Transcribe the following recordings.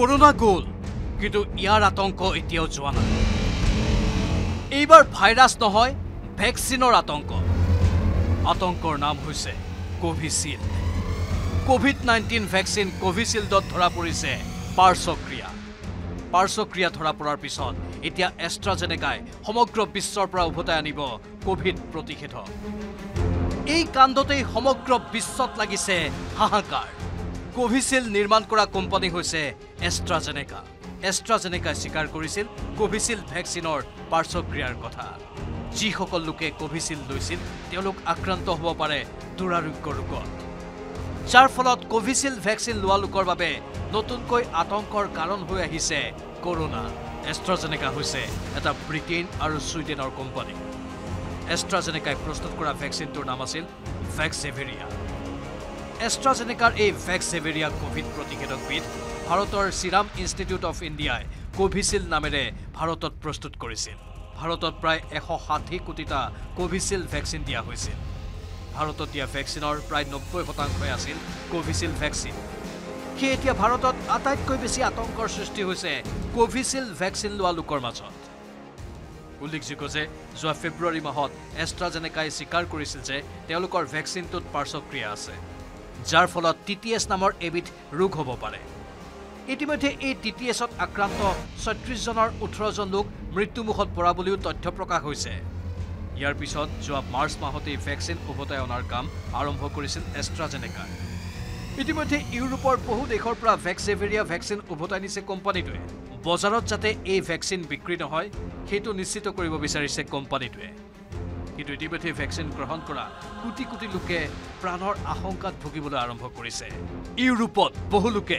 Corona गल किन्तु यार आतंक एतियाओ जोवा ना एइबार भाइरास नहय भैक्सिनर आतंक आतंकर नाम हुइसे कोविशील्ड कोविड-19 वैक्सीन कोविशील्डत धरा परिसे पार्श्वक्रिया धरा परार पिছত এতিয়া এষ্ট্ৰাজেনেকাই সমগ্ৰ বিশ্বৰ পৰা উভতাই আনিব কোভিড প্ৰতিষেধক। এই কাণ্ডতেই সমগ্ৰ বিশ্বত লাগিছে হাহাকাৰ। কোভিশিল্ড নিৰ্মাণ কৰা কোম্পানী হৈছে এষ্ট্ৰাজেনেকা। এষ্ট্ৰাজেনেকাই স্বীকাৰ কৰিছিল কোভিশিল্ড ভেকচিনৰ পাৰ্শ্বক্ৰিয়াৰ কথা। যিসকল লোকে কোভিশিল্ড লৈছিল তেওঁলোক আক্ৰান্ত হ'ব পাৰে দুৰাৰোগ্য ৰোগত, যাৰ ফলত কোভিশিল্ড ভেকচিন লোৱা লোকৰ বাবে নতুনকৈ আতংকৰ কাৰণ হৈ আহিছে কৰোনা। এষ্ট্ৰাজেনেকা হৈছে এটা ব্ৰিটেইন আৰু সুইডেনৰ কোম্পানী। এষ্ট্ৰাজেনেকাই প্ৰস্তুত কৰা ভেকচিনটোৰ নাম আছিল ভেক্সেভেৰিয়া। এষ্ট্ৰাজেনেকাৰ এই ভেক্সেভেৰিয়া কোভিড প্ৰতিষেধকবিধ ভাৰতৰ চিৰাম ইনষ্টিটিউট অফ ইণ্ডিয়াই কোভিশিল্ড নামেৰে ভাৰতত প্ৰস্তুত কৰিছিল। ভাৰতত প্ৰায় ১৬০ কোটিটা কোভিশিল্ড ভেকচিন দিয়া হৈছিল। ভাৰতত দিয়া ভেকচিনৰ প্ৰায় ৯০% আছিল কোভিশিল্ড ভেকচিন। সেই এতিয়া ভাৰতত আটাইতকৈ বেছি আতংকৰ সৃষ্টি হৈছে কোভিশিল্ড ভেকচিন লোৱা লোকৰ মাজত। উল্লেখযোগ্য যে যোৱা ফেব্ৰুৱাৰী মাহত এষ্ট্ৰাজেনেকাই স্বীকাৰ কৰিছিল যে তেওঁলোকৰ ভেকচিনটোত পাৰ্শ্বক্ৰিয়া আছে, যাৰ ফলত TTS নামৰ এবিধ ৰোগ হ'ব পাৰে। ইতিমধ্যে এই TTSত আক্ৰান্ত ৩৬ জনৰ ১৮ জন লোক মৃত্যুমুখত পৰা বুলিও তথ্য প্ৰকাশ হৈছে। ইয়াৰ পিছত যোৱা মাৰ্চ মাহতে ভেকচিন উভতাই অনাৰ কাম আৰম্ভ কৰিছিল এষ্ট্ৰাজেনেকা। ইতিমধ্যে ইউৰোপৰ বহু দেশৰ পৰা ভেক্সেভেৰিয়া ভেকচিন উভতাই নিছে কোম্পানীটোৱে। বজাৰত যাতে এই ভেকচিন বিক্ৰী নহয় সেইটো নিশ্চিত কৰিব বিচাৰিছে কোম্পানীটোৱে। কিন্তু ইতিমধ্যে ভেকচিন গ্ৰহণ কৰা কোটি কোটি লোকে প্ৰাণৰ আশংকাত ভুগিবলৈ আৰম্ভ কৰিছে। ইউৰোপত বহু লোকে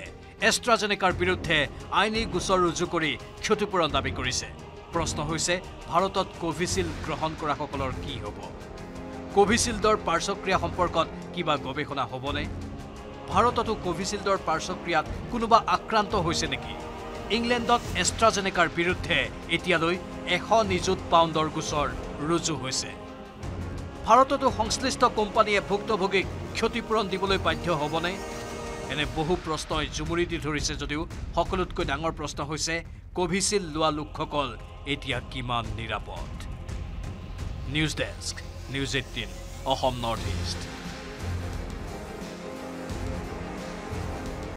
এষ্ট্ৰাজেনেকাৰ বিৰুদ্ধে আইনী গোচৰ ৰুজু কৰি ক্ষতিপূৰণ দাবী কৰিছে। প্ৰশ্ন হৈছে ভাৰতত কোভিশিল্ড গ্ৰহণ কৰাসকলৰ কি হ'ব? কোভিশিল্ডৰ পাৰ্শ্বক্ৰিয়া সম্পৰ্কত কিবা গৱেষণা হ'বনে? ভাৰততো কোভিশিল্ডৰ পাৰ্শ্বক্ৰিয়াত কোনোবা আক্ৰান্ত হৈছে নেকি? ইংলেণ্ডত এষ্ট্ৰাজেনেকাৰ বিৰুদ্ধে এতিয়ালৈ ১০০ নিযুত পাউণ্ডৰ গোচৰ ৰুজু হৈছে। ভাৰততো সংশ্লিষ্ট কোম্পানীয়ে ভুক্তভোগীক ক্ষতিপূৰণ দিবলৈ বাধ্য হ'বনে? এনে বহু প্ৰশ্নই জুমুৰি দি ধৰিছে যদিও সকলোতকৈ ডাঙৰ প্ৰশ্ন হৈছে কোভিশিল্ড লোৱা লোকসকল এতিয়া কিমান নিৰাপদ? News desk, news ১৮, Assam north east.